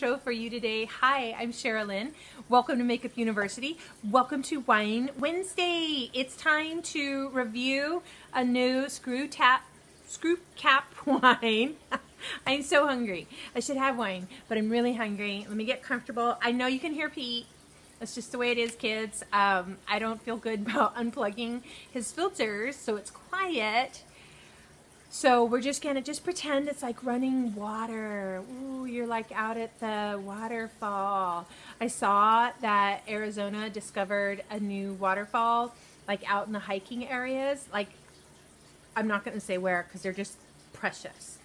intro for you today. Hi, I'm Cherelynn. Welcome to Makeup University. Welcome to Wine Wednesday. It's time to review a new screw cap wine. I'm so hungry. I should have wine, but I'm really hungry. Let me get comfortable. I know you can hear Pete. That's just the way it is, kids. I don't feel good about unplugging his filters, so it's quiet. So we're just gonna pretend it's like running water. Ooh, you're like out at the waterfall. I saw that Arizona discovered a new waterfall, like out in the hiking areas. Like, I'm not gonna say where, because they're just precious.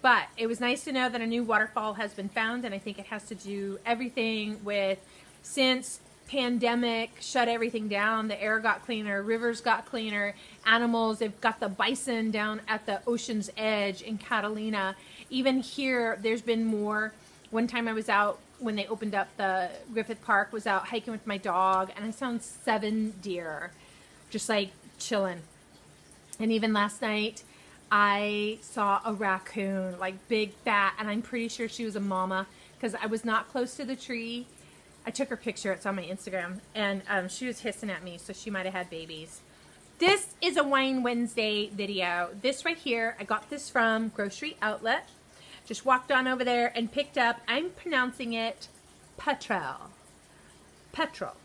But it was nice to know that a new waterfall has been found, and I think it has to do everything with, since pandemic shut everything down, the air got cleaner, rivers got cleaner, animals, they've got the bison down at the ocean's edge in Catalina. Even here, there's been more. One time I was out when they opened up the Griffith Park, was out hiking with my dog, and I found 7 deer, just like chilling. And even last night, I saw a raccoon, like big, fat, and I'm pretty sure she was a mama, because I was not close to the tree. I took her picture, it's on my Instagram, and she was hissing at me, so she might have had babies. This is a Wine Wednesday video. This right here, I got this from Grocery Outlet. Just walked on over there and picked up, I'm pronouncing it Petrel. Petrel.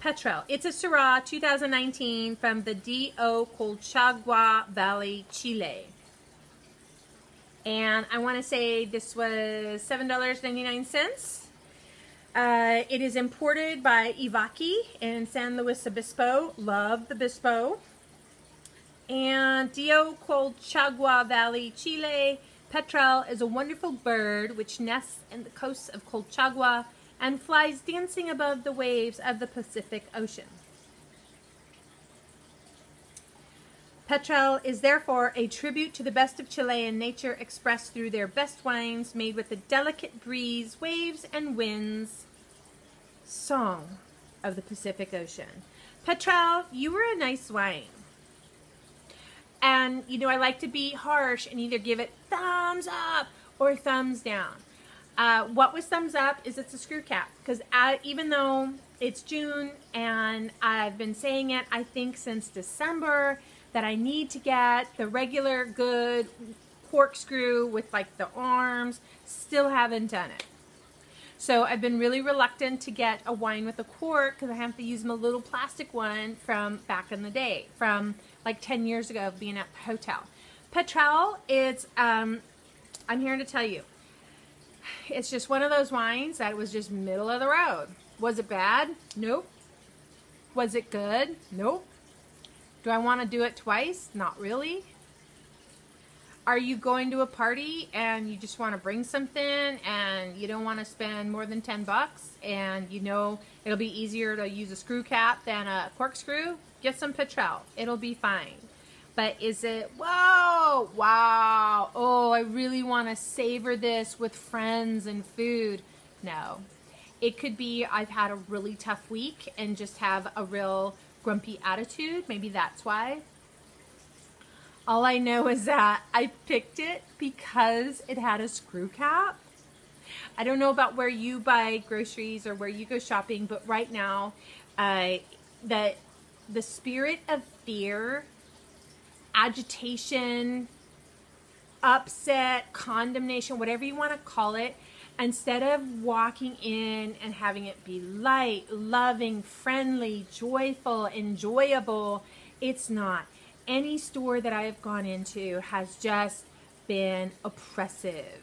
Petrel. It's a Syrah 2019 from the D.O. Colchagua Valley, Chile. And I want to say this was $7.99. It is imported by Ivaqui in San Luis Obispo. Love the Bispo. And D.O. Colchagua Valley, Chile. Petrel is a wonderful bird which nests in the coasts of Colchagua and flies dancing above the waves of the Pacific Ocean. Petrel is therefore a tribute to the best of Chilean nature expressed through their best wines made with the delicate breeze, waves, and winds. Song of the Pacific Ocean. Petrel, you were a nice wine. And, you know, I like to be harsh and either give it thumbs up or thumbs down. What was thumbs up is it's a screw cap, because even though it's June and I've been saying it, I think since December, that I need to get the regular good corkscrew with like the arms. Still haven't done it. So I've been really reluctant to get a wine with a cork, because I have to use my little plastic one from back in the day, from like 10 years ago of being at the hotel. Petrel, it's, I'm here to tell you, it's just one of those wines that was just middle of the road. Was it bad? Nope. Was it good? Nope. Do I want to do it twice? Not really. Are you going to a party and you just want to bring something and you don't want to spend more than 10 bucks and you know it'll be easier to use a screw cap than a corkscrew? Get some Petrel. It'll be fine. But is it, whoa, wow, oh, I really want to savor this with friends and food? No. It could be I've had a really tough week and just have a real grumpy attitude. Maybe that's why. All I know is that I picked it because it had a screw cap. I don't know about where you buy groceries or where you go shopping, but right now, the spirit of fear, agitation, upset, condemnation, whatever you want to call it, instead of walking in and having it be light, loving, friendly, joyful, enjoyable, it's not. Any store that I have gone into has just been oppressive.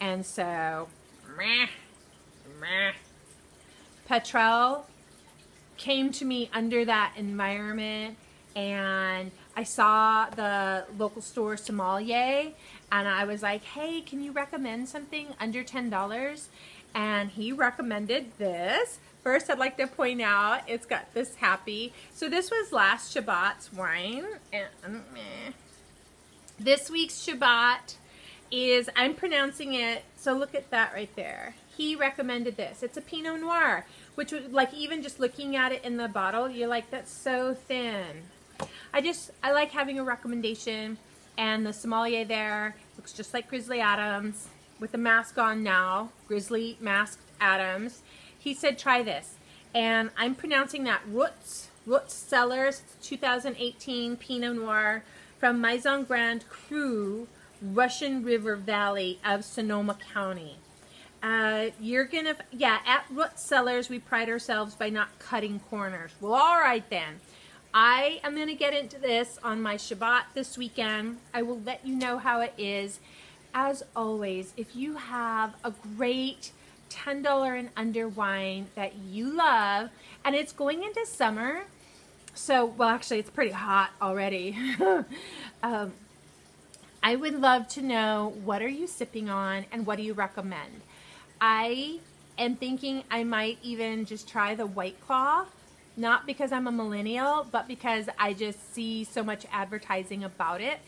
And so, Petrel came to me under that environment, and I saw the local store sommelier, and I was like, hey, can you recommend something under $10? And he recommended this. First, I'd like to point out, it's got this happy. So this was last Shabbat's wine. And this week's Shabbat is, I'm pronouncing it, so look at that right there. He recommended this. It's a Pinot Noir, which was like, even just looking at it in the bottle, you're like, that's so thin. I like having a recommendation, and the sommelier there looks just like Grizzly Adams. with the mask on now, Grizzly Masked Adams. He said, try this. And I'm pronouncing that Roots Cellars 2018 Pinot Noir from Maison Grand Cru, Russian River Valley of Sonoma County. You're gonna, yeah, at Roots Cellars, we pride ourselves by not cutting corners. Well, all right then. I am gonna get into this on my Shabbat this weekend. I will let you know how it is. As always, if you have a great $10 and under wine that you love, and it's going into summer, so, well, actually, it's pretty hot already. I would love to know, what are you sipping on and what do you recommend? I am thinking I might even just try the White Claw, not because I'm a millennial, but because I just see so much advertising about it.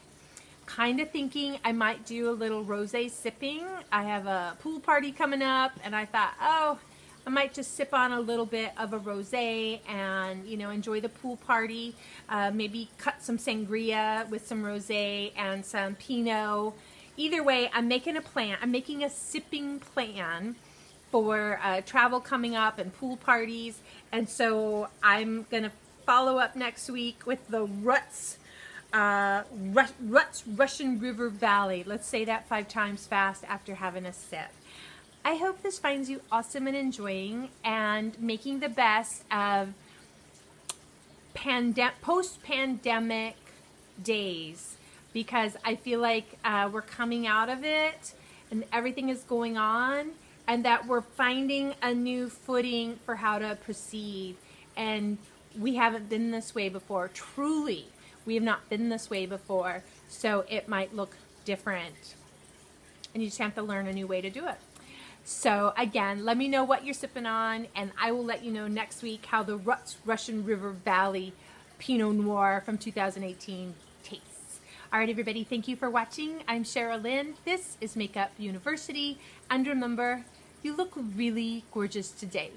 Kind of thinking I might do a little rosé sipping. I have a pool party coming up, and I thought, oh, I might just sip on a little bit of a rosé and, you know, enjoy the pool party. Maybe cut some sangria with some rosé and some pinot. Either way, I'm making a plan. I'm making a sipping plan for travel coming up and pool parties. And so I'm going to follow up next week with the Roots Russian River Valley. Let's say that 5 times fast after having a sip. I hope this finds you awesome and enjoying and making the best of post-pandemic days, because I feel like we're coming out of it and everything is going on, and that we're finding a new footing for how to proceed. And we haven't been this way before. Truly, we have not been this way before. So it might look different. And you just have to learn a new way to do it. So again, let me know what you're sipping on, and I will let you know next week how the Roots Russian River Valley Pinot Noir from 2018 tastes. All right, everybody, thank you for watching. I'm Cherelynn. This is Makeup University. And remember, you look really gorgeous today.